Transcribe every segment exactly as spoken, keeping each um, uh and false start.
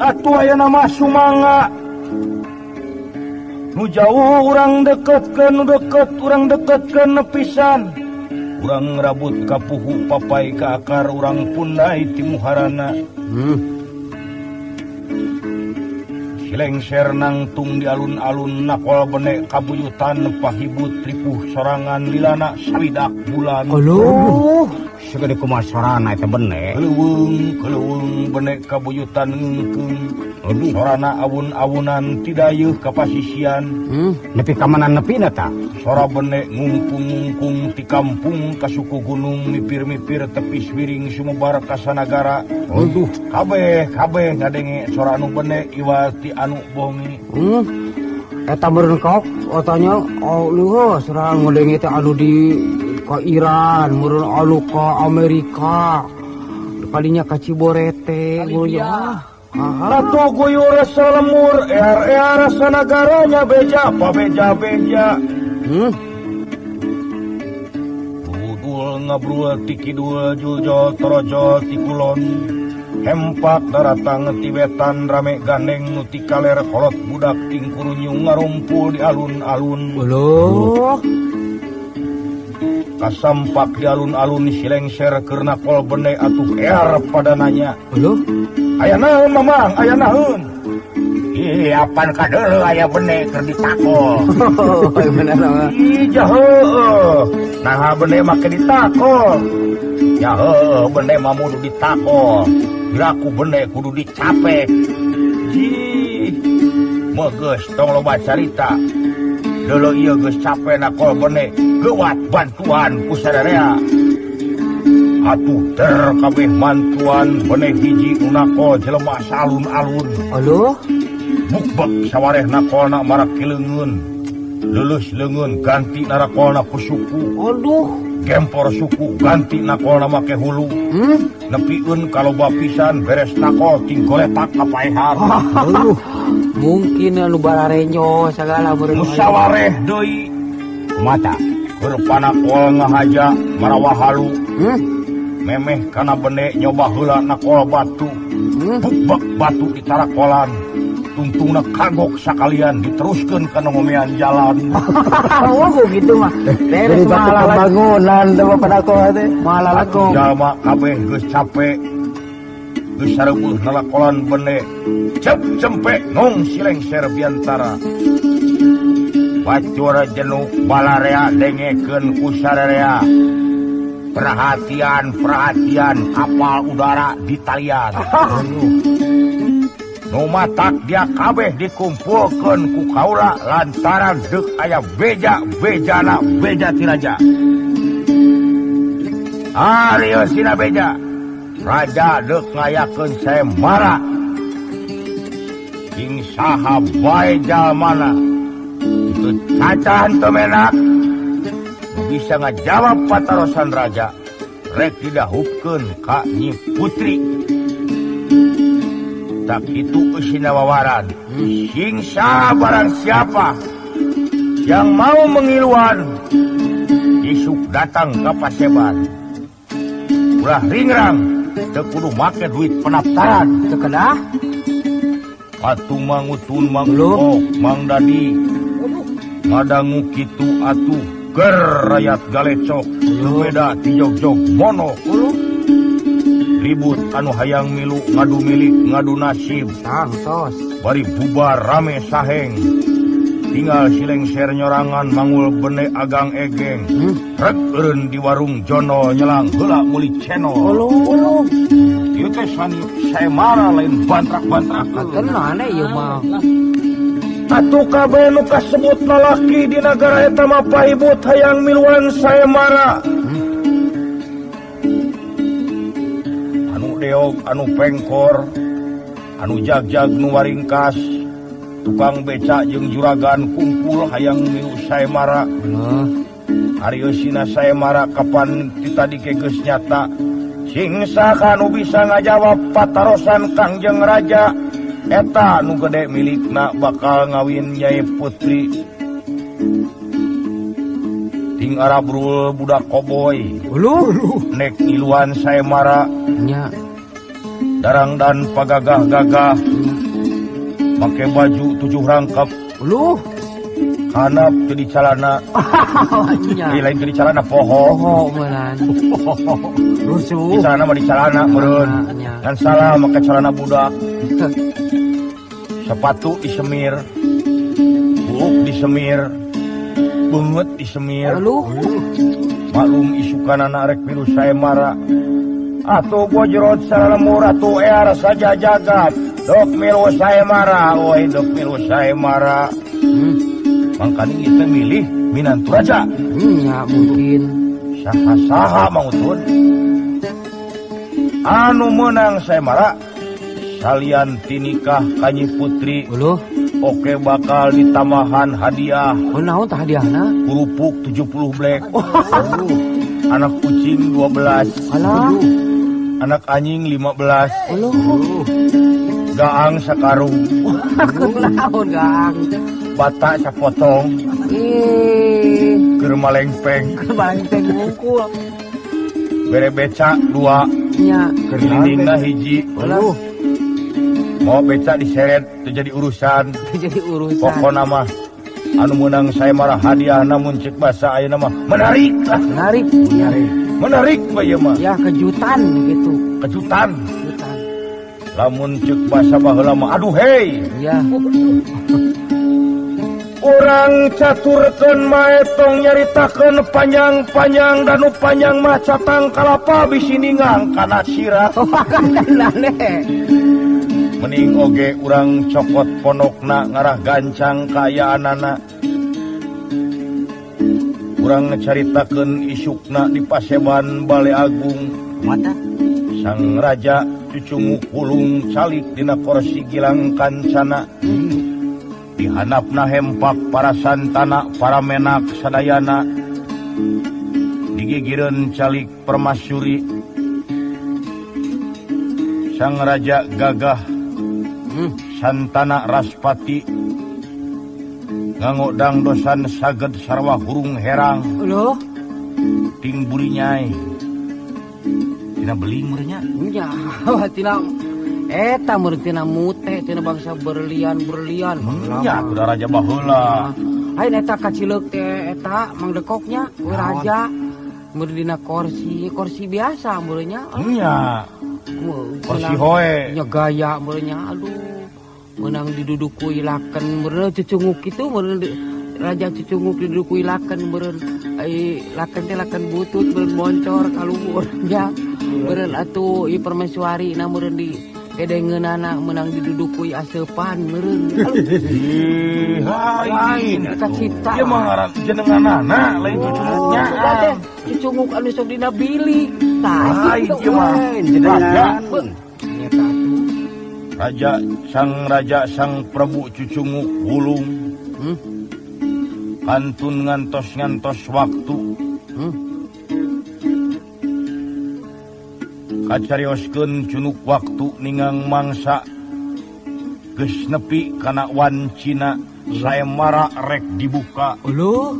Atuh aya nama sumanga. Nu jauh urang deketkeun, nu deket urang deketkeun nepisan. Urang ngrabut ka puhu papai ka akar, urang pundai ti muharana. Hmm. Silengser nangtung di alun-alun, nakol benek kabuyutan, pahibut ripuh sorangan lilana sawidak bulan. Aluh, segede kumasarana itu benek. Keleweng, keleweng benek kabuyutan ngengkeng. Sorana awun-awunan tidayuh kapasisian. Hmm, nepi kamanan nepi nata. Sora benek ngungkung-ngungkung ti kampung kasuku gunung, mipir-mipir tepis wiring sumubar kasanagara. Aduh, kabeh, kabeh ngadenge sora anu benek iwati anu bongi. Hmm, eta merengkok, otanya aluh sora ngadenge teh anu di ka Iran, murun alu ka Amerika. Kalinya ka Ciborete, goyah. Ratu guyur selemur, er-er rasa negaranya beja, apa beja-beja. Hmm? Budul ngebrul tikidul jujol terojol tikulon. Hempak daratang tibetan rame gandeng nuti kaler kolot budak tingkurunyung ngarumpul di alun-alun. Belok. Kasampak di alun-alun silengser karena kol bende atuh er padananya. Belok. Ayah naun mamang, ayah naun. Ih, apaan kadel ayah benek kerditakol. Bener sama. Ih, jahoo. Nah, benek make ditakol. Jahoo, benek mamudu ditakol. Giraku benek kudu dicapek. Jih. Meges, tong loba carita. Dulu iya ges capek nakol benek. Gewat bantuan pusadarea. Atuh ter kabeh mantuan benek hiji unako jelema salun-alun. Aduh, bukbek sawareh nakolna marak kileungeun. Lulus leungeun ganti narakolna ku suku. Aduh, gempor suku ganti nakolna make hulu. Hmm? Nepikeun kaloba pisan beres nakol ting goletak ka paehar. Aduh, mungkin anu bararenyo sagala meureun. Sawareh deui. Mata, berpanakol ngahaja marawa halu. Hmm? Memeh karena benek nyoba heula nakol batu. Bukbek batu di tarakolan. Tungtungna kagok sakalian diteruskan ke ngomean jalan. Hahaha, gitu mah. Beres malah bangunan sama penakol teh. Malah laku. Jalma kabeh geus capek. Geus sareupuh nalakolan benek. Cep-cempek nong silengser biantara. Bacor jenuk balarea dengekeun ku sararea. Perhatian, perhatian, kapal udara di talian. Nu matak dia kabeh dikumpulkan ku kaula lantaran dek ayah beja, bejana, beja tiraja. Ariyo sina beja, raja dek ngayakan saya marah. King saha bae jalmana, itu cacahan temenak. Bisa ngejawab patarosan raja. Rek didahupkeun ka Nyi Putri. Tak itu usina wawaran. Singsa barang siapa yang mau mengiluan, isuk datang ke Paseban. Ulah ringrang teu kudu make duit pendaftaran. Teu kenah. Atuh mangutun Mang Lok, Mang Dadi. Ngadangu kitu atuh. Ger rakyat galecok, beda ti jog-jog mono. Ribut anu hayang milu, ngadu milik, ngadu nasib. Santos. Bari bubar rame saheng. Tinggal silengser nyorangan mangul bene agang egeng. Rek eureun di warung Jono nyelang heula muli ceno. Uluh. Ieu teh saya marah lain bantrak-bantrak. Kenane ieu mah? Atuh kabeh nu kasebut lalaki di negara eta mah pahibut hayang miluan saya mara. Hmm? Anu deog, anu pengkor, anu jag-jag nu waringkas, tukang becak jeung juragan kumpul hayang milu saya mara. Hmm? Arieu sina saya mara kapan kita dikegeus nyata. Singsa kanu bisa ngajawab patarosan Kangjeng Raja. Eta nu gede milikna bakal ngawin Nyai Putri. Ting arabrul budak koboy. Uluh. Nek ngiluan saya mara. Nya. darang dan pagagah-gagah, pakai baju tujuh rangkap, uluh, hanap jadi calana, lain jadi calana poho, lusuh, di sana mah di calana meren, dan salah pakai calana budak, sepatu disemir, buk disemir, bungut disemir, maklum isukan anak rek virus saya marah. Atuh gua jerot salah murah tuh era saja jagat. Dok milu saya marah, woi dok milu saya marah. Hmm. Makanya kita milih Minantu Raja. Hmm, ya mungkin. Saha-saha mangutun. Anu menang saya marah. Salian tinikah kanyi putri. Uluh. Oke bakal ditambahan hadiah. Oh naon tah hadiahna? Kerupuk tujuh puluh blek. Oh. Anak kucing dua belas. Alah. Anak anjing lima belas. Alah. Gaang sakarung. Naon gaang? Bata sapotong. Ih. Keur malengpeng. Keur malengpeng ngungkul. Bere becak dua. Nya. Keur liningna hiji. Alah. Mau becak diseret terjadi urusan. Terjadi urusan. Pokona mah anu menang saya marah hadiah namun cek bahasa ayeuna mah menarik. Menarik. Menarik. Menarik mah ieu mah. Ya kejutan gitu. Kejutan. Kejutan. Lamun cek bahasa baheula mah aduh hei. Iya. Urang caturkeun mae tong nyaritakeun panjang-panjang danu panjang mah catang kalapa bisi ningang kana sira. Mending oge urang cokot ponokna ngarah gancang kaayaan anak. Urang ngecaritakeun isukna di Paseban Bale Agung. Mata sang raja cucungu kulung calik dina kursi gilang kancana. Dihandapna hempak para santana, para menak sadayana. Digigireun calik permasyuri. Sang raja gagah. Hmm. Santana Raspati ngangodang dosan saged sarwa hurung herang. Loh? Ting buri nyai. Tina beling murnya. Ya, tina eta mur tina mute tina bangsa berlian-berlian. Hmm, ya, kuda raja baheula. Hain eta kacileuk teh eta mangdekoknya we raja mur dina kursi, kursi biasa murnya. Hmm, ya. Kursi hoe nya gaya meureunnya aduh menang diduduku ilakeun meureun cucunguk kitu meureun raja cucunguk diduduku ilakeun meureun ai lakeun teh lakeun butut meureun moncor ka luhur nya meureun atuh ieu permaiswari na meureun di edengeunana menang diduduku aseupan meureun lain cita-cita ieu mah ngaran jenenganana lain cucunguknya cucunguk anu sok dina bilik. Hai, jenengan raja sang raja sang prabu cucunguk bulung hmm? Kantun ngantos ngantos waktu hmm? Kacarioskeun cunuk waktu ningang mangsa geus nepi kana wancina saya marak rek dibuka uluh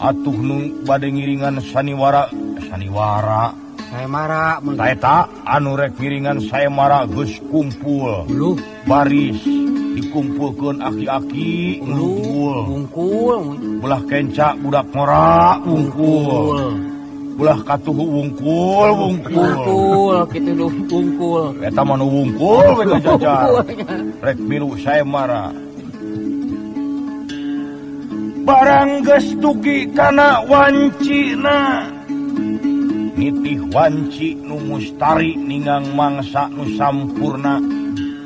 atuh nu bade ngiringan saniwara Saniwara saya marah tak anu rek miringan saya marah geus kumpul uluh baris dikumpulkeun aki-aki ngumpul wungkul ulah kenca budak ngora wungkul ulah katuhu wungkul wungkul kitu duh wungkul eta mah nu wungkul we jajar rek milu saya marah barang geus tuki kana wancina nitih wanci nu mustari ningang mangsa nu sampurna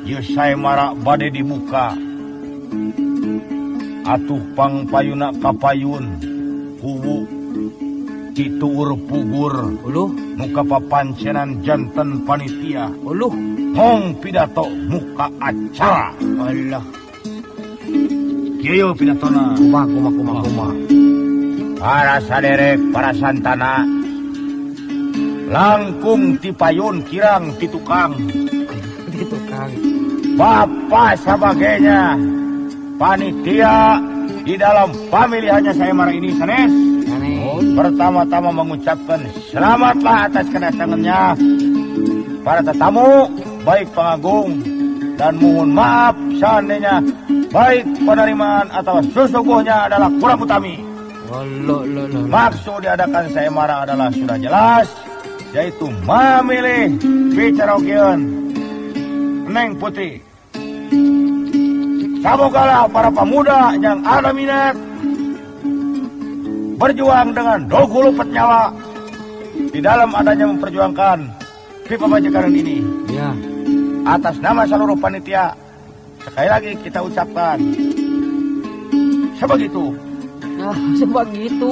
ieu sae marak bade dibuka atuh pangpayuna kapayun kuwu titur pugur uluh nu kapapancenan janten panitia uluh hong pidato muka acara Allah kieu pidatona kumaha kumaha kumaha para saderek para santana langkung tipayun kirang titukang titukang bapak sebagainya panitia di dalam pemilihannya saya marah ini sanes pertama-tama mengucapkan selamatlah atas kedatangannya para tetamu, baik pengagung, dan mohon maaf seandainya baik penerimaan atau sesungguhnya adalah kurang utami. Maksud diadakan saya marah adalah sudah jelas, yaitu memilih bicarokian Neng Putri. Samogalah para pemuda yang ada minat berjuang dengan dogu lupet nyawa di dalam adanya memperjuangkan pipa pajakaran ini. Ya. Atas nama seluruh panitia, sekali lagi kita ucapkan sebegitu. Nah, sebegitu.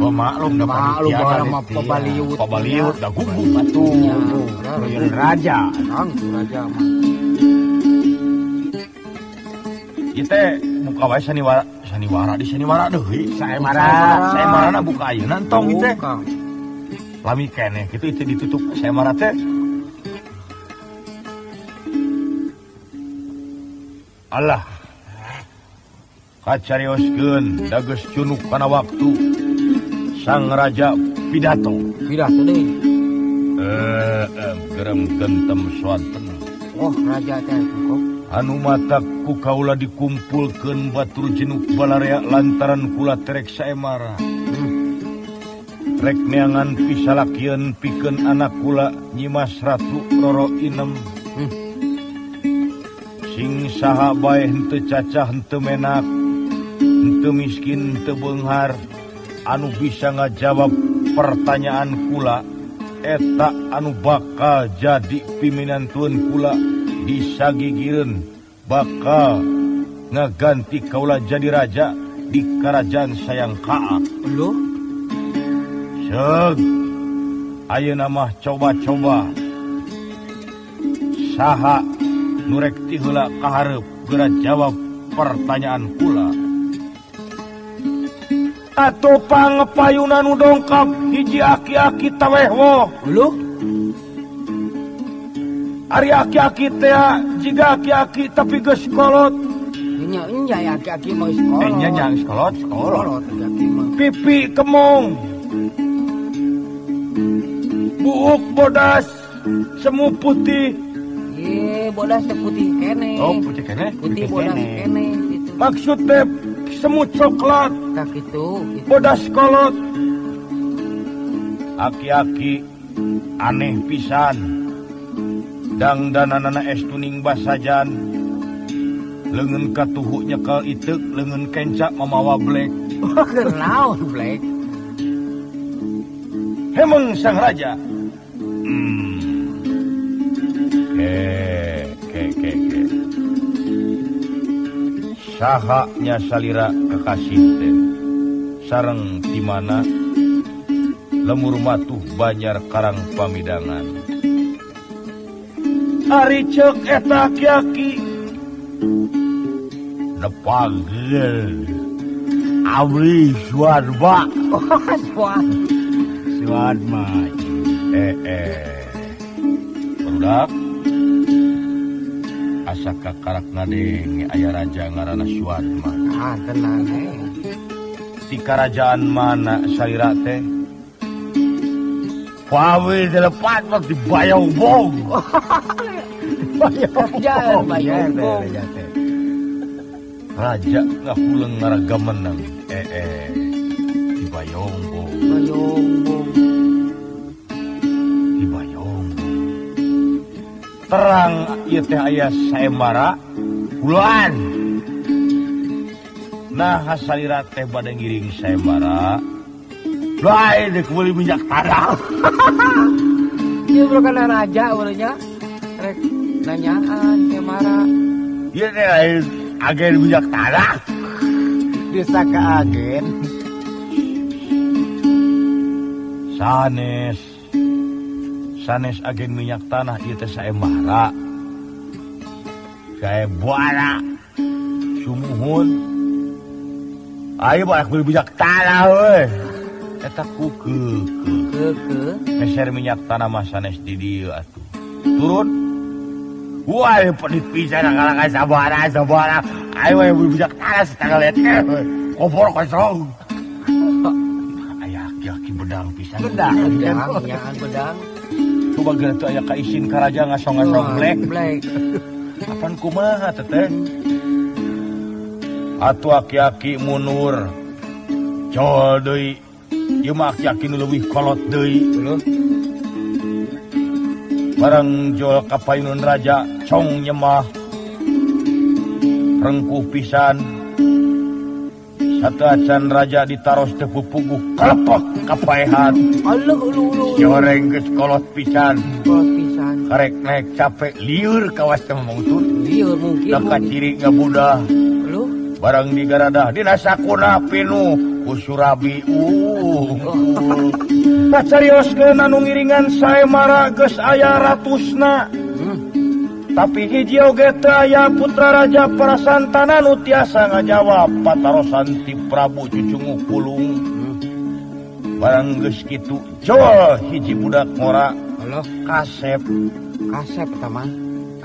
Oh, maklum, dah maklum orang mah pabaliut. Pabaliut dah gugup batu. Raja, Kang Raja mah. Kita buka wae saniwara, saniwara di saniwara deui. Saemara, saemarana buka ayeuna tong kita. Lami keneh kitu itu ditutup saemara teh. Allah kacarioskeun dageus cunuk kana waktu sang raja pidato pidato deui eh gerem kentem swanten. Oh raja teh kok anu matak ku kaula dikumpulkeun batur jenuk balarea lantaran kula terek saemara hmm. Rek neangan pisalakieun pikeun anak kula Nyimas Ratu Roro Inem hmm. Sing saha bae henteu cacah henteu menak henteu miskin henteu beunghar anu bisa ngajawab pertanyaan kula eta anu bakal jadi piminantueun kula disagigireun bakal ngaganti kaula jadi raja di karajaan sayang kaak lho seug ayeuna mah coba-coba saha nurek tihula kaharep gerak jawab pertanyaan kula. Atuh pangepayunan nu dongkap hiji aki-aki taweh woh. Lho? Ari aki-aki teh jiga aki-aki tapi geus kolot. Nya nya aki-aki mah kolot. Nya nya kolot, kolot aki mah. Pipi kemong. Buuk bodas, semu putih. Eh, bodas putih kene. Oh, putih kene. Putih, putih bodas kene, kene gitu. Maksudnya semut coklat. Nah, gitu, gitu. Bodas kolot. Aki-aki aneh pisan. Dangdananana es tuning basajan. Leungeun katuhu nyekel itek, leungeun kenca mamawa blek. Kenaon blek? Hemeng sang raja. Hmm. Eh, ke, ke, ke. Sahaknya salira kekasih teh. Sareng di mana lemur matuh banyar karang pamidangan. Ari ceuk eta aki-aki. Nepagel. Abri suadba. Suadma. Eh, eh. Budak. Asa kakarakna deui aya raja ngaranna Suatma. Ah, tenang eh. Di kerajaan mana salira teh? Pawe dilepat mah di bayau bog. Bayau bayau raja teh. Raja ngahuleung ngaraga menang. Eh eh. Di bayau bog. Bayau bog. Di bayau terang ieu teh aya saemara bulan. Nah hasalira teh bade ngiring saemara. Bae deuk meuli minyak tanah. Ieu bukan raja urang nya. Rek nanyaan saemara. Ieu teh agen minyak tanah. Desa ka agen. Sanes sanes agen minyak tanah ieu teh saemara. Saemara sumuhun. Ayo barak beli minyak tanah euy. Eta kukeuk. Kukeuk. Meser minyak tanah mah sanes di dieu atuh. Turun. Wah, pedih pisan kalakan sabaraha sabaraha. Ayo we beli minyak tanah setanggal eta. Kopor kosong. Aya aki-aki bedang pisan. Bedang, bedang, bedang. kumaha tuh aya kaisin karaja ngasong-ngasong blek. Blek. Apaan kumaha teteh? Atuh aki-aki mundur. Jol deui. Ieu mah aki-aki nu leuwih kolot deui. Barang jol ka Painun Raja cong nyemah. Rengkuh pisan. Satu acan raja ditaros tepupugu kelepok kapaehan. Aluh ulu ulu. Joreng geus kolot pisan. Kolot pisan. Karek naik capek liur kawas teh mungtut. Liur mungkin. Dak kaciri ngabudah. Aluh. Barang digaradah dina sakuna pinuh ku Surabi. Uh. Tah carioskeun anu ngiringan sae mara geus aya ratusna. Tapi hijau geta ya putra raja Prasantana nu tiasa ngajawab patarosan ti Prabu cucungu pulung. Barang geus kitu jol hiji budak ngora kasep. Kasep taman.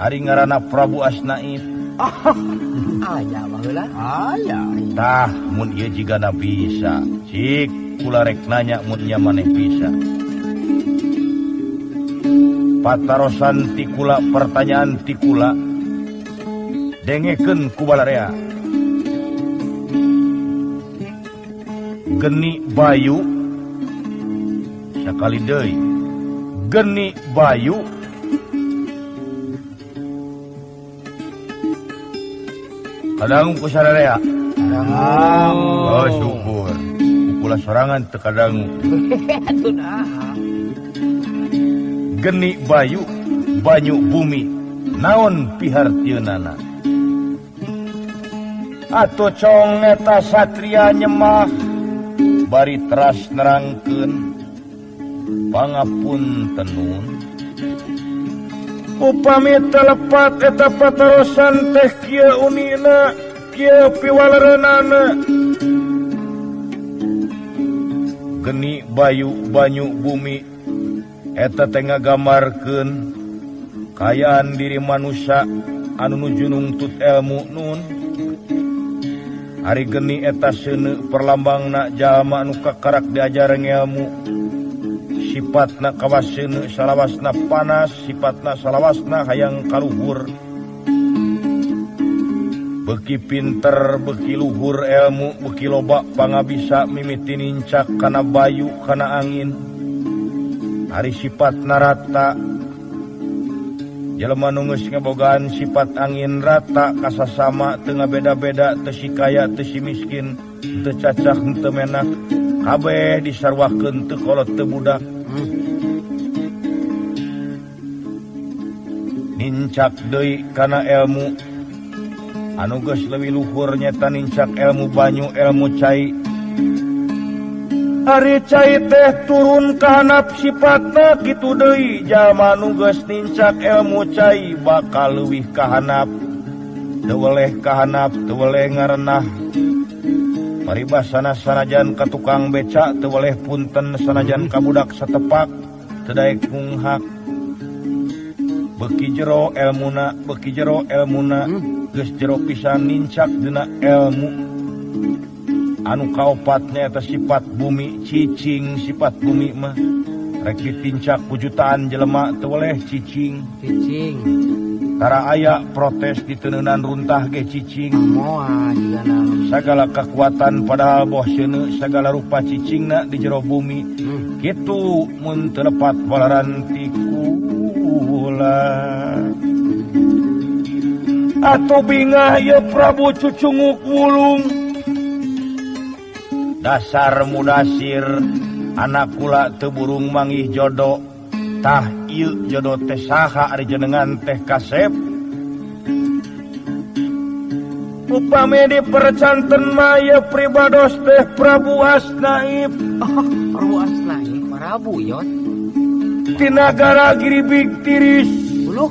Ari ngaranna Prabu Asnaid. Aya baheula. Aya. Tah mun ieu jigana bisa. Cik kula rek nanya mun nya maneh bisa. Patarosan tikula pertanyaan tikula dengekeun ku balarea. Geni bayu sakali deui. Geni bayu kadang ku sararea. Kadang oh syukur kula sorangan teu kadang. Atuh naha. Geni bayu, banyu bumi, naon pihartiunana. Atuh cong eta satria nyemah, bari teras nerangkeun pangapunten nun. Upami telepat eta patarosan teh kieu unina, kieu piwalereunana. Geni bayu, banyu bumi, eta tengah gamarkan kayaan diri manusia anu nuju nungtut ilmu nun. Ari geni eta seuneu perlambang nak jalma anu kakarak diajareng ilmu. Sifatna kawas seuneu salawasna panas, sifatna salawasna hayang kaluhur. Beki pinter, beki luhur ilmu, beki loba pangabisa mimiti nincak kana bayu kana angin. Ari sifat narata jelema nu geus ngabogaan sifat angin rata kasasama teu ngabeda-beda teu si kaya teu si miskin teu cacak teu menak kabeh disarwakeun teu kolot teu budak. hmm. Nincak deui kana ilmu anu geus leuwih luhur nyata nincak ilmu banyu ilmu cai. Ari cai teh turun ka hanap sifatna kitu deui jalma nu geus nincak ilmu cai bakal leuwih ka hanap teu weleh ka hanap teu weleh ngarenah. Paribasana sanajan ka tukang beca teu weleh punten sanajan ka budak satepak teu daek munghak. Beki jero elmuna beki jero elmuna geus jero pisan nincak dina ilmu. Anu kaopatnya eta sifat bumi cicing, sifat bumi mah rek ditincak ku jutaan jelema teu weleh cicing. Cicing. Tara aya protes di teuneunan runtah ge cicing. Moal digana. Sagala kekuatan padahal boh seuneu sagala rupa cicingna di jero bumi. Hmm. Kitu mun teu lepat balaran ti kula. Atuh bingah ieu Prabu Cucungu Wulung. Dasar mudasir anak kula teu burung mangih jodoh. Tah ieu jodoh teh saha ari jenengan teh kasep. Upami dipercanten mah ieu pribados teh Prabu Asnaib. Oh, Prabu Asnaib Prabu yot tinagara Giribig Tiris. Uluh.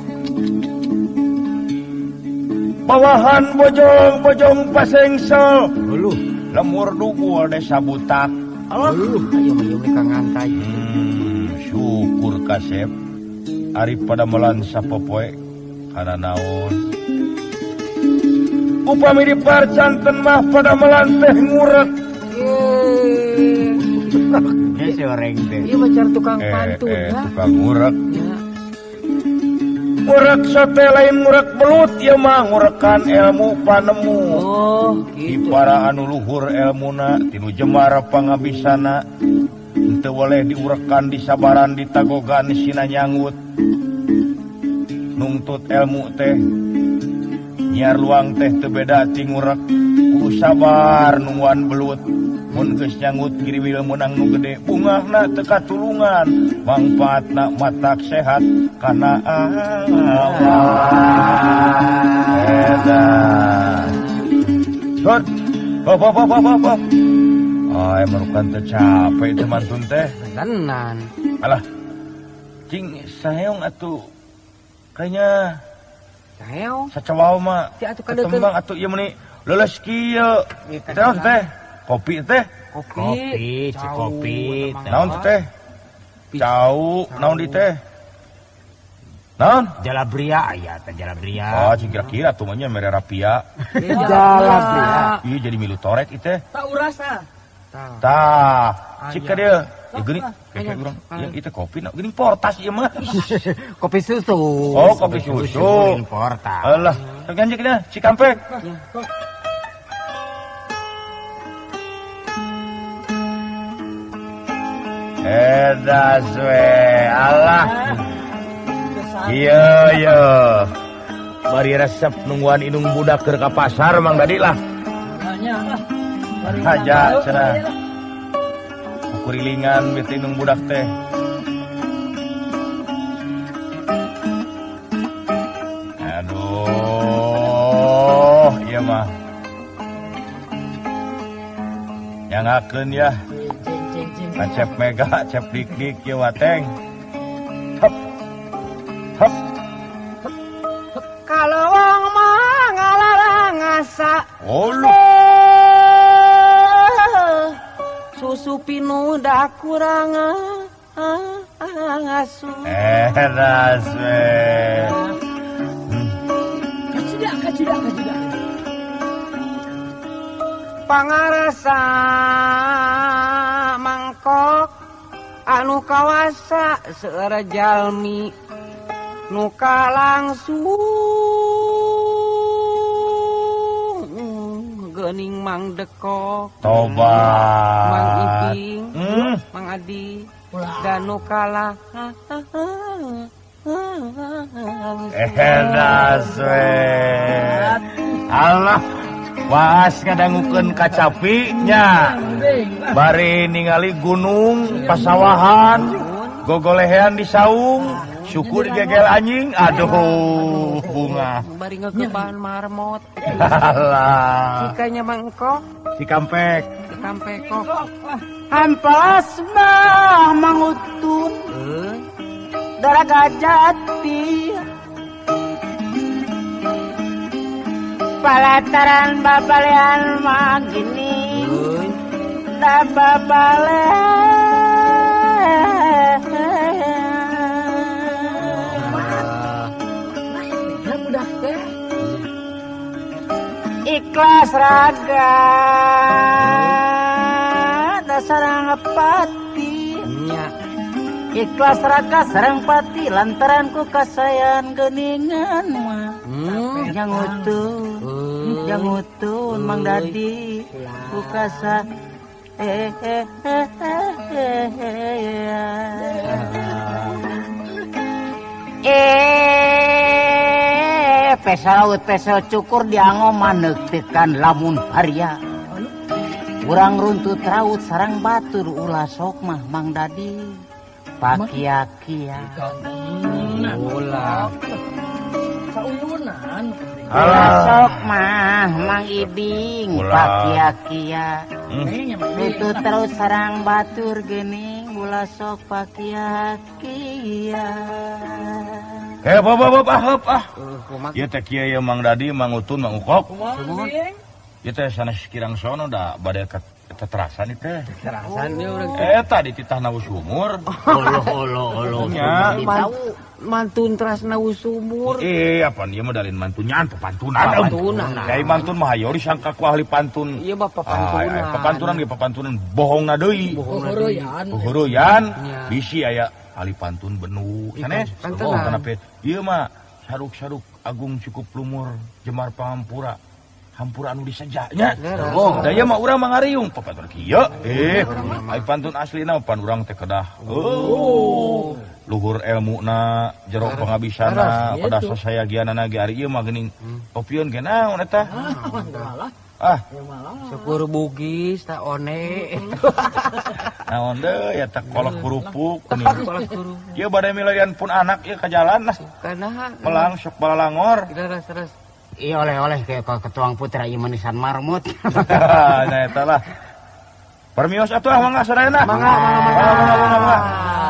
Bawahan bojong-bojong pasengsel. Uluh. Lemur dugul desa butak. Alah, ayo-ayo mika ngantai. Hmm, syukur kasep. Ari pada melan sapopoe kana naon. Upami diparcanten mah pada melan teh ngurek. Ye. Ge soreng teh. Ieu macar tukang pantun. Eh, tukang ngurek. Ya. Ngurek sate lain ngurek belut, ya mah ngurekan ilmu panemu. Oh, gitu. Di para anu luhur elmuna tinu jemara pangabisana, teu boleh diurekan disabaran ditagogan sina nyangut. Nungtut ilmu teh nyar luang teh teu beda ti ngurek, ku sabar nungguan belut. Mun geus nyangut giri wil meunang nu gede, bungahna teu katulungan, mangpaatna matak sehat. Karena Allah edan sot bapak bapak bapak ay merukan tercapek teman tunteh tenan alah cing saheong atuh kayaknya saheong sacawau mah ketembang atuh ieu meuni leles kieu terus teh kopi teh kopi kopi naon teh cau naon di teh non jalabria aya teh jalabria oh kira-kira tuh mah nya mere rapia jalabria ieu jadi milu torek ieu teh ta urasa tah cik ka dieu geuni keke urang ieu teh kopi na geuning portas ieu mah kopi susu oh kopi susu portas alah ganjek dah cikampek edas we alah iya iya bari resep nungguan inung budak keur ka pasar mang tadi lah aja cenah kurilingan bete inung budak teh aduh ieu mah nyangakeun ya ka Cep Mega Cep Dik Dik ieu wateng kalau wong mah ngalarang ngasa susu pinuda kurang ngasu eh raswe kacuda kacuda kacuda pangarasa mangkok anu kawasa seura jalmi nuka langsung gening mang dekok toba mang iping mm. mang adi dan nuka lah eh daswe Allah was ngadangukeun ka Capi nya bari ningali gunung pasawahan gogolehean di saung syukur gegel anjing, aduh bunga. Bari ngegebahan marmot. Alah. Cikanya mangkok. Cikampek. Cikampek kok. Hampas mah mangutun. Eh? Daraga jati. Palataran babalean mah gini. Eh? Da babalean. Ikhlas raga dasar ngepati ikhlas raga sareng pati lantaran ku kasayan geningan mah hmm. yang utun hmm. yang utun hmm. Mang Dadi ku kasa eh eh eh eh eh eh pesel laut pesel cukur diango manektekan lamun haria kurang runtut raut sarang batur ulah sok mah Mang Dadi pakia-kia ulah sauyunan ulah sok mah Mang Ibing pakia-kia runtut raut sarang batur gening ulah sok pakia-kia eh bapak bapak bapak ya teh kieu ya Mang Dadi Mang Utun Mang Ukok ya teh sanes kirang sono da bade keterasan ieu teh keterasan ieu eta di titahna usumur oloh oloh oloh mantun terasna usumur eh apa ieu mah dalin mantunnya papantunan papantunan dai mantun mah hayori sangka ku ahli pantun ieu bapak papantunan papantunan ge papantunan bohongna deui bohoroyan bohoroyan bisi aya ahli pantun benu sanes pantenan ieu mah Saruk-saruk agung cukup lumur jemar pangampura hampura anu disejanya. Wong daya mah urang mangariung papatur kieu. Eh, ai pantun aslina pan urang teh kedah. Oh. Luhur elmuna jero pangabisana pada sasayagianana ge ari ieu mah geuning topieun ge naon eta. Ah, syukur bugis tak one. Naon deui eta kolok kurupuk kuning. Ieu bade milarian pun anak ieu ka jalan lah. Kana melang sok balalangor. Terus-terus. Iya oleh-oleh kayak ke ketuang putra ieu manisan marmut. Nah eta lah. Permios atuh mangga sarana. Mangga mangga mangga mangga.